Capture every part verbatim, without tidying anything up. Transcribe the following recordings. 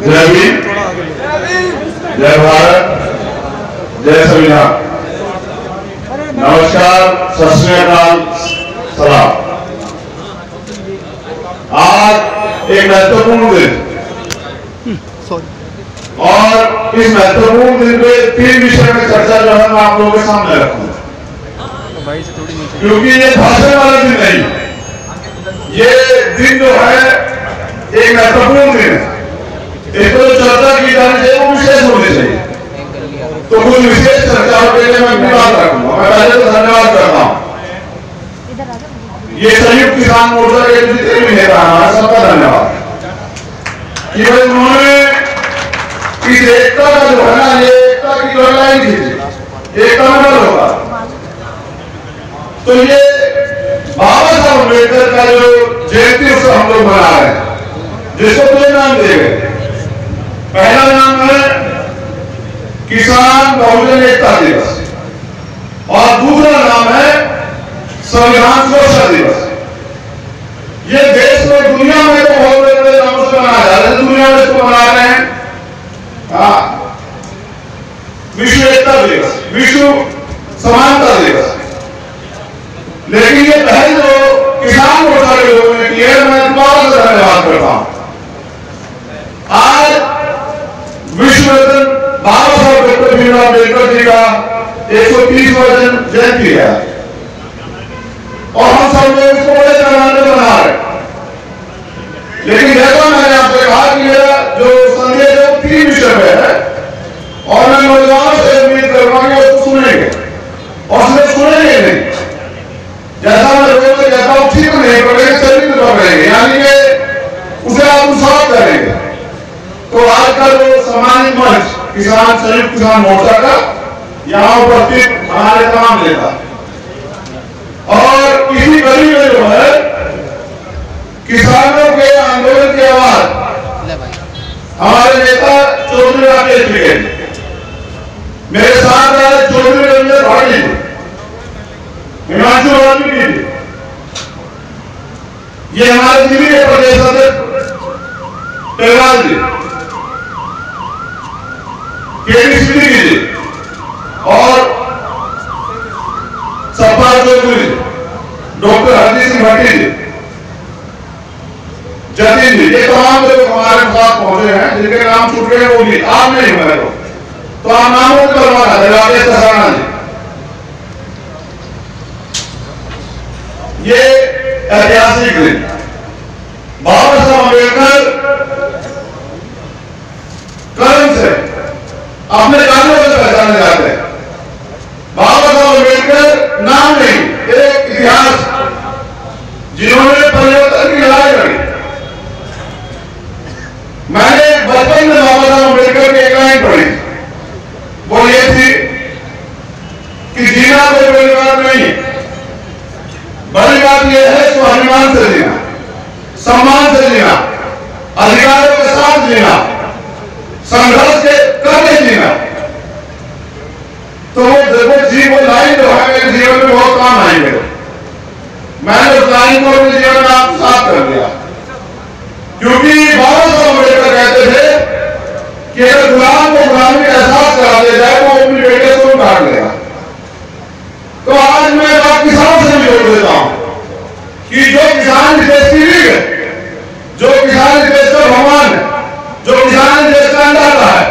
जय भीम, जय भारत, जय संविधान। नमस्कार, सत श्री अकाल, सलाम। आज एक महत्वपूर्ण दिन और इस महत्वपूर्ण दिन पे तीन विषय में चर्चा जो है मैं आप लोगों के सामने रखूंगा, क्योंकि ये भाषण वाला दिन नहीं, ये दिन जो है एक महत्वपूर्ण दिन है। एक तो चर्चा की जानी चाहिए वो विशेष होनी चाहिए, तो कुछ विशेष चर्चा के लिए मैं धन्यवाद रखूंगा। मैं पहले तो धन्यवाद करता हूँ ये संयुक्त किसान मोर्चा के जितने भी नेता हैं सबका धन्यवाद कि भाई उन्होंने इस एकता का जो है ना, ये एकता की लड़ाई थी, एकता में होगा तो ये बाबा साहब अम्बेडकर का जो जयंती उत्सव हम लोग मना रहे हैं, जिसको दो नाम दिए गए। पहला नाम है किसान बहुजन एकता दिवस और दूसरा नाम है संविधान सुरक्षा दिवस। ये देश में दुनिया में तो बहुत बड़े बड़े नामों से मनाया जा रहा है, दुनिया में इसको मना रहे हैं विश्व एकता दिवस, विश्व समानता दिवस। लेकिन ये पहल जो किसान मोर्चा के लोगों ने की है, मैं दोबारा से धन्यवाद करता हूं। विश्व रत्न बाबा साहब डॉक्टर भीमराव अम्बेडकर जी का एक सौ तीसवां जन्म जयंती है और हम सब लोग इसको बड़े पैमाने पर मना रहे हैं। लेकिन जैसा मैंने आपसे कहा कि मेरा जो संदेश है वो तीन विषय में है और मैं नौजवानों से उम्मीद करूंगा कि वो सुनेंगे और सिर्फ सुनेंगे नहीं, जैसा मैं लोगों से कहता हूँ ठीक नहीं पड़ेगा, चरित्र पकड़ेंगे, यानी कि उसे अनुसार करेंगे। तो आज का जो सामान्य मंच किसान संयुक्त किसान मोर्चा का यहाँ उपस्थित हमारे तमाम नेता और इसी गली में जो है किसानों के आंदोलन की आवाज हमारे नेता चौधरी राकेश जी, मेरे साथ आए चौधरी रंजन भाई जी, हिमांशु रानी जी, ये हमारे दिल्ली के प्रदेश अध्यक्ष तेराज जी जी और सपा चौधरी डॉक्टर हरजीत सिंह भट्टी जी, जतिन जी, ये तमाम लोग हमारे साथ पहुंचे हैं जिनके नाम छूट रहे हैं वो भी आप नहीं हुए तो आप नामों को करवाना राजेश ससाना जी। ये ऐतिहासिक दिन बाबा साहब अम्बेडकर कर्म से अपने कानून से पहचाने जाते हैं। बाबा साहब अम्बेडकर नाम नहीं, एक इतिहास जिन्होंने परिवर्तन की लड़ाई लड़ी। मैंने बचपन में बाबा साहब अम्बेडकर की एक लाइन पढ़ी, वो ये थी कि जीना कोई बड़ी बात नहीं, बड़ी बात यह है स्वाभिमान से जीना, सम्मान से जीना, अधिकारों के साथ जीना, संघर्ष के करने जीना। तो वो जी वो लाइन जो है मेरे जीवन में बहुत काम आई मेरे, मैंने उस लाइन को अपने जीवन में आप साफ कर दिया, क्योंकि बाबा साहब अम्बेडकर कहते थे कि अगर गुलाम को गुलामी का एहसास करा दिया जाए वो अपनी बेटे को उठाड़ लेगा। तो आज मैं बात किसान से जोड़ देता हूं कि जो किसान देश की रीढ़ है, जो किसान देश का भगवान है, जो किसान देश का अंडरदाता है,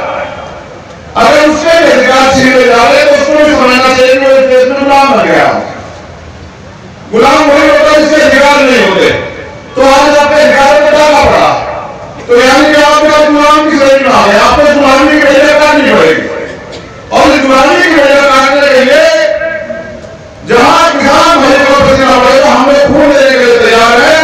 अगर उसके अधिकार छीने जा रहे तो उसको भी समझना चाहिए कि वो इस देश में गुलाम बन गया। गुलाम वही होता जिसके अधिकार नहीं होते, तो आज आपके अधिकारों को डालना पड़ा, तो यानी कि आपका गुलाम की श्रेणी में आ गया, आपको गुलामी की वजह काटनी पड़ेगी। और इस गुलामी की वजह काटने के लिए जहां किसान भाई को पसीना पड़ेगा, हमें खून देने के लिए तैयार है।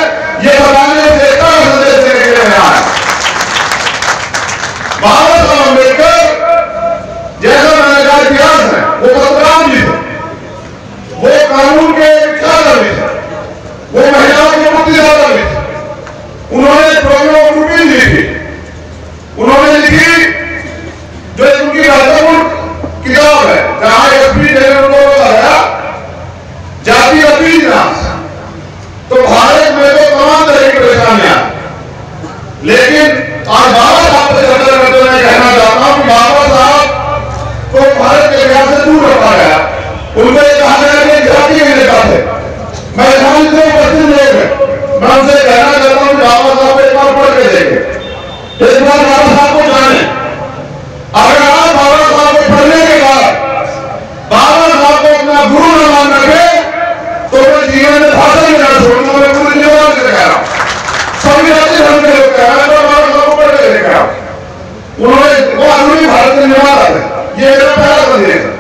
ये मेरा पहला संदेश है।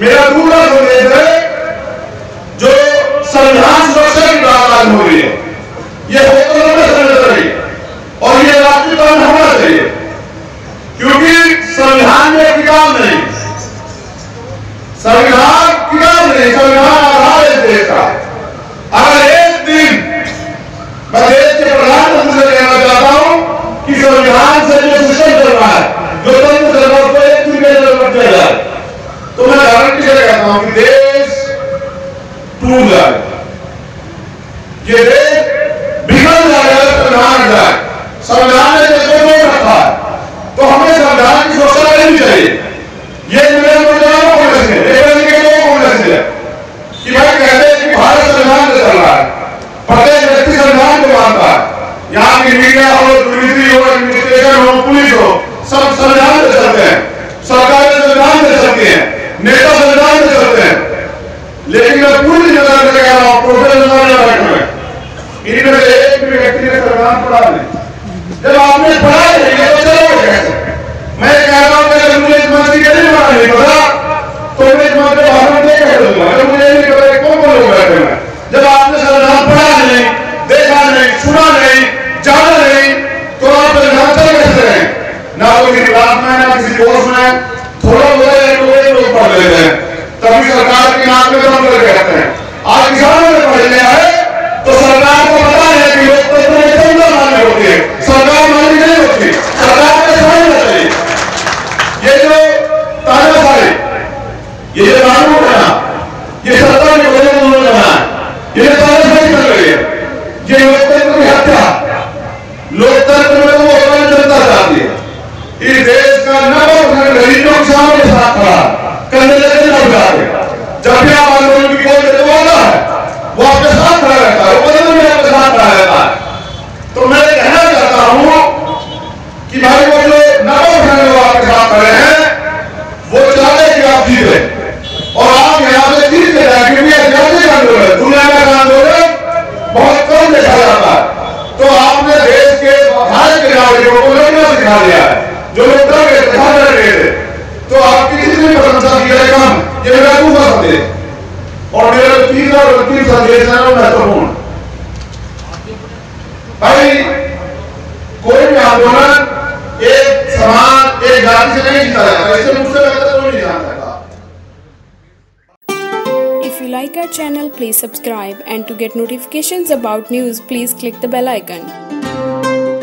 मेरा दूसरा संदेश है जो संविधान सुरक्षा की बात आज हो रही है, ये होटलों में समझना चाहिए और ये राष्ट्रीयकरण होना चाहिए, क्योंकि संविधान में विकास नहीं, संविधान विकास नहीं, संविधान आधार है देश का। अगर एक दिन मैं देश के प्रधानमंत्री से कहना चाहता हूँ कि संविधान से जो सिस्टम चल रहा है, जो तंत्र चल रहा है, उसको एक दिन में जरूरत चल जाए तो मैं गारंटी से कहता हूँ कि देश टूट जाए, ये देश बिगड़ जाए, संविधान जाए। संविधान ने जैसे रखा है तो हमें संविधान की सुरक्षा करनी चाहिए। ये निर्णय को है कि भाई कहते हैं कि भारत संविधान से चल रहा है, प्रत्येक व्यक्ति संविधान को मानता है, यहाँ की मीडिया हो, यूनिटी हो, एडमिनिस्ट्रेशन हो, पुलिस हो, सब संविधान से चलते हैं, सरकारें संविधान से चलती है, नेता संविधान से चलते हैं। लेकिन मैं पूरी जनता से कह रहा हूँ, प्रोफेसर इनमें से एक भी व्यक्ति ने संविधान पढ़ा नहीं। जब आपने पढ़ा नहीं है तो चलोगे। मैं कह रहा हूँ अगर मुझे इस मंत्री के नहीं पढ़ा नहीं पता तो मैं इस मंत्री भाषण नहीं कह दूंगा, अगर मुझे नहीं पता कौन कौन लोग बैठे हैं। जब आपने संविधान पढ़ा नहीं, देखा नहीं, सुना नहीं, जाना नहीं, तो आप संविधान चल कैसे रहे? ना तो किसी बात में, ना किसी कोर्स में, थोड़ा बहुत लोग पढ़ लेते हैं, तभी सरकार के नाम में दम कर कहते हैं। आज किसानों ने पढ़ लिया है तो सरकार को पता है कि लोकतंत्र में संविधान मान्य होती है, सरकार मान्य नहीं होती, सरकार को समझना चाहिए। ये जो तानाशाही, ये जो कानून बना, ये सत्ता के बड़े कानून बना, ये तानाशाही चल रही है, ये लोकतंत्र की हत्या। लोकतंत्र में वो अपनी जनता चाहती है, इस देश का नब्बे परसेंट गरीबों के सामने साथ खड़ा करने। जब भी आप आंदोलन की बोल देते वाला है वो आपके साथ खड़ा रहता है, वो बदल में आपके साथ खड़ा रहता है। तो मैं कहना चाहता हूं कि भाई वो जो नौ खड़े वो आपके साथ खड़े हैं, वो चाहते कि आप जीते और आप यहाँ से जीत ले जाए, क्योंकि ऐतिहासिक आंदोलन है, दुनिया का आंदोलन बहुत कम देखा जाता है। तो आपने देश के भारत के नागरिकों को लड़ना सिखा दिया है, जो लोग डर गए थे, हार डर गए थे, तो आपकी कितनी प्रशंसा की जाए कम। ये मेरा दूसरा संदेश और मेरा तीसरा और तीसरा संदेश है महत्वपूर्ण। भाई कोई भी आंदोलन एक समान एक जाति से नहीं जीता जाता, इससे मुझसे बेहतर कोई नहीं जानता। If you like our channel, please subscribe and to get notifications about news, please click the bell icon.